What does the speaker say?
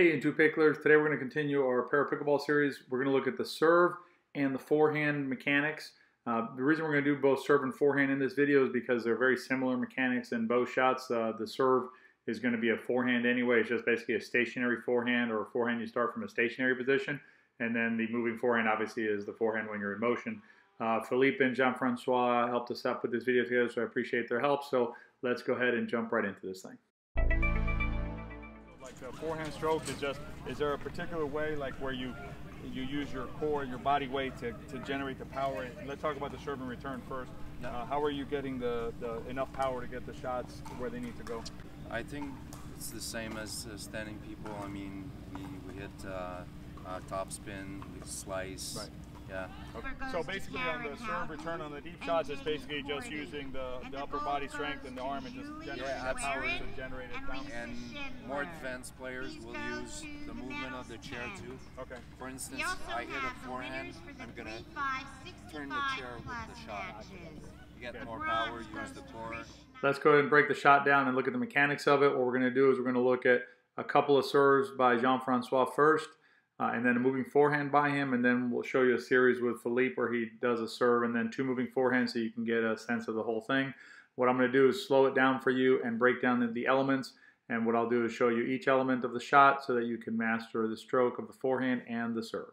Hey, In2Picklers. Today we're going to continue our pair pickleball series. We're going to look at the serve and the forehand mechanics. The reason we're going to do both serve and forehand in this video is because they're very similar mechanics in both shots. The serve is going to be a forehand anyway. It's just basically a stationary forehand, or a forehand you start from a stationary position. And then the moving forehand obviously is the forehand when you're in motion. Philippe and Jean-François helped us out put this video together, so I appreciate their help. So let's go ahead and jump right into this thing. The forehand stroke is just, is there a particular way, like where you use your core, your body weight to generate the power? And let's talk about the serve and return first. How are you getting the enough power to get the shots where they need to go? I think it's the same as standing people. I mean, we hit topspin, we slice. Right. Yeah. Okay. So basically on the serve return on the deep shots, it's basically just using the upper body strength and the arm and just generating that power to generate it down. And more advanced players will use the movement of the chair too. Okay. For instance, I hit a forehand, I'm going to turn the chair with the shot. You get more power, use the core. Let's go ahead and break the shot down and look at the mechanics of it. What we're going to do is we're going to look at a couple of serves by Jean-François first. And then a moving forehand by him, and then we'll show you a series with Philippe where he does a serve and then two moving forehands so you can get a sense of the whole thing. What I'm going to do is slow it down for you and break down the elements, and what I'll do is show you each element of the shot so that you can master the stroke of the forehand and the serve.